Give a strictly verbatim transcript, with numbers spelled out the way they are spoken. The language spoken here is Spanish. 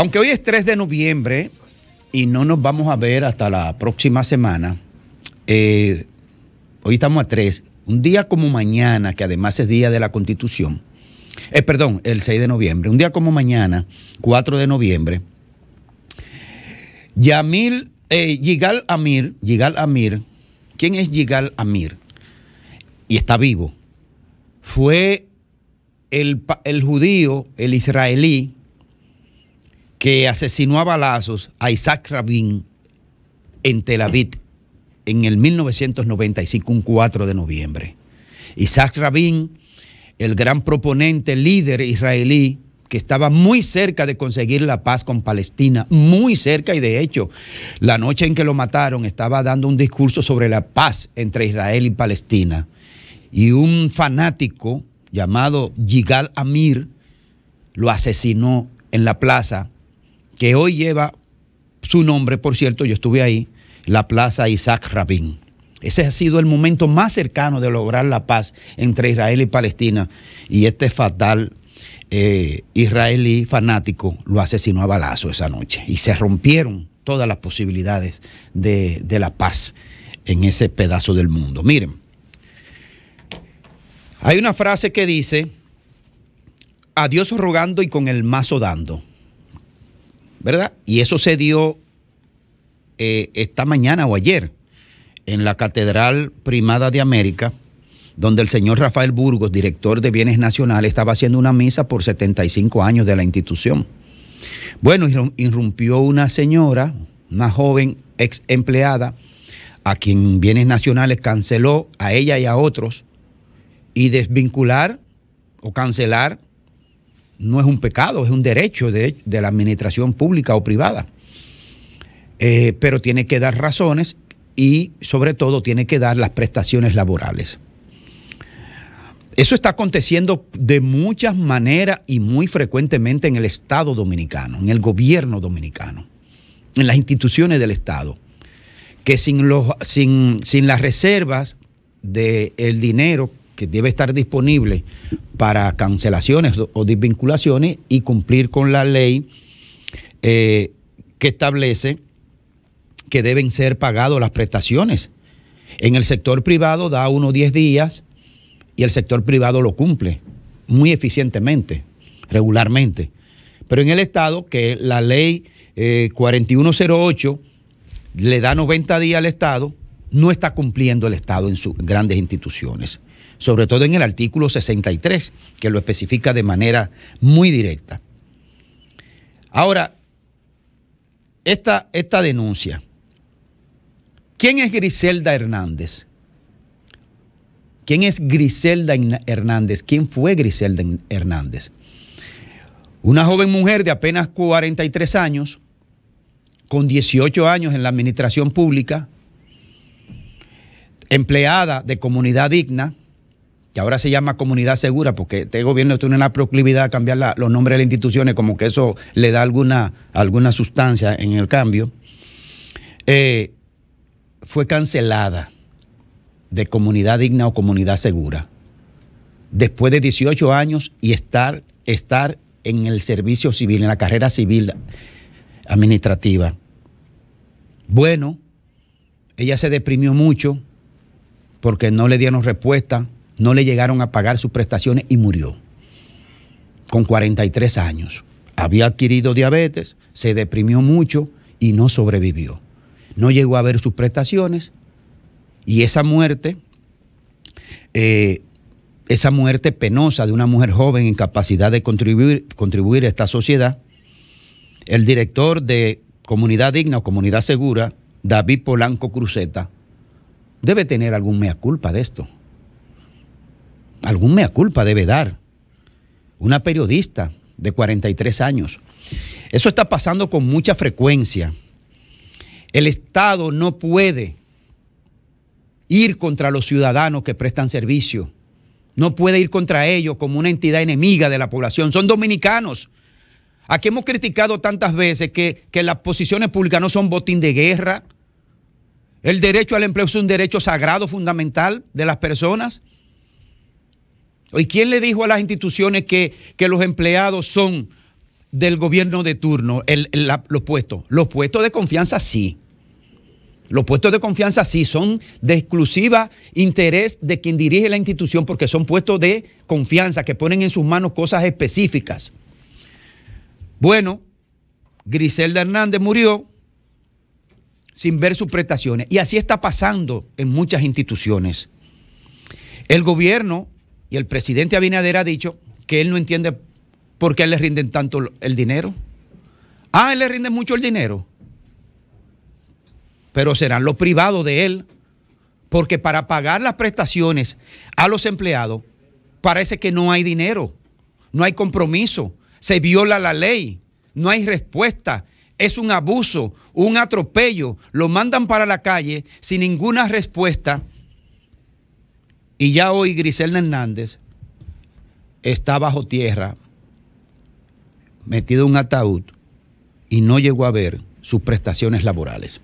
Aunque hoy es tres de noviembre y no nos vamos a ver hasta la próxima semana, eh, hoy estamos a tres. Un día como mañana, que además es día de la Constitución, eh, perdón, el seis de noviembre, un día como mañana, cuatro de noviembre, Yamil, eh, Yigal Amir, Yigal Amir, ¿quién es Yigal Amir? Y está vivo. Fue el, el judío, el israelí, que asesinó a balazos a Isaac Rabin en Tel Aviv, en el mil novecientos noventa y cinco, un cuatro de noviembre. Isaac Rabin, el gran proponente, líder israelí, que estaba muy cerca de conseguir la paz con Palestina, muy cerca, y de hecho, la noche en que lo mataron, estaba dando un discurso sobre la paz entre Israel y Palestina. Y un fanático llamado Yigal Amir lo asesinó en la plaza, que hoy lleva su nombre, por cierto, yo estuve ahí, la plaza Isaac Rabin. Ese ha sido el momento más cercano de lograr la paz entre Israel y Palestina, y este fatal eh, israelí fanático lo asesinó a balazo esa noche, y se rompieron todas las posibilidades de, de la paz en ese pedazo del mundo. Miren, hay una frase que dice, a Dios rogando y con el mazo dando, ¿verdad? Y eso se dio Eh, esta mañana o ayer en la Catedral Primada de América, donde el señor Rafael Burgos, director de Bienes Nacionales, estaba haciendo una misa por setenta y cinco años de la institución. Bueno, irrumpió una señora, una joven ex empleada, a quien Bienes Nacionales canceló, a ella y a otros, y desvincular o cancelar no es un pecado, es un derecho de, de la administración pública o privada. Eh, pero tiene que dar razones y, sobre todo, tiene que dar las prestaciones laborales. Eso está aconteciendo de muchas maneras y muy frecuentemente en el Estado dominicano, en el gobierno dominicano, en las instituciones del Estado, que sin, los, sin, sin las reservas del dinero que debe estar disponible para cancelaciones o desvinculaciones y cumplir con la ley eh, que establece que deben ser pagadas las prestaciones. En el sector privado da uno diez días y el sector privado lo cumple muy eficientemente, regularmente. Pero en el Estado, que la ley eh, cuarenta y uno cero ocho le da noventa días al Estado, no está cumpliendo el Estado en sus grandes instituciones, sobre todo en el artículo sesenta y tres, que lo especifica de manera muy directa. Ahora, esta, esta denuncia. ¿Quién es Griselda Hernández? ¿Quién es Griselda Hernández? ¿Quién fue Griselda Hernández? Una joven mujer de apenas cuarenta y tres años, con dieciocho años en la administración pública, empleada de Comunidad Digna, que ahora se llama Comunidad Segura, porque este gobierno tiene una proclividad a cambiar la, los nombres de las instituciones, como que eso le da alguna, alguna sustancia en el cambio. Eh... Fue cancelada de Comunidad Digna o Comunidad Segura después de dieciocho años y estar, estar en el servicio civil, en la carrera civil administrativa. Bueno, ella se deprimió mucho porque no le dieron respuesta, no le llegaron a pagar sus prestaciones y murió con cuarenta y tres años. Había adquirido diabetes, se deprimió mucho y no sobrevivió. No llegó a ver sus prestaciones y esa muerte, eh, esa muerte penosa de una mujer joven incapacidad de contribuir, contribuir a esta sociedad, el director de Comunidad Digna o Comunidad Segura, David Polanco Cruzeta, debe tener algún mea culpa de esto. Algún mea culpa debe dar. Una periodista de cuarenta y tres años. Eso está pasando con mucha frecuencia. El Estado no puede ir contra los ciudadanos que prestan servicio. No puede ir contra ellos como una entidad enemiga de la población. Son dominicanos. Aquí hemos criticado tantas veces que, que las posiciones públicas no son botín de guerra. El derecho al empleo es un derecho sagrado fundamental de las personas. ¿Y quién le dijo a las instituciones que, que los empleados son del gobierno de turno, el, el, la, los puestos. Los puestos de confianza sí. Los puestos de confianza sí son de exclusiva interés de quien dirige la institución, porque son puestos de confianza que ponen en sus manos cosas específicas. Bueno, Griselda Hernández murió sin ver sus prestaciones. Y así está pasando en muchas instituciones. El gobierno y el presidente Abinader ha dicho que él no entiende por qué le rinden tanto el dinero. Ah, él le rinde mucho el dinero. Pero serán los privados de él, porque para pagar las prestaciones a los empleados parece que no hay dinero, no hay compromiso, se viola la ley, no hay respuesta, es un abuso, un atropello, lo mandan para la calle sin ninguna respuesta. Y ya hoy Griselda Hernández está bajo tierra, metido en un ataúd, y no llegó a ver sus prestaciones laborales.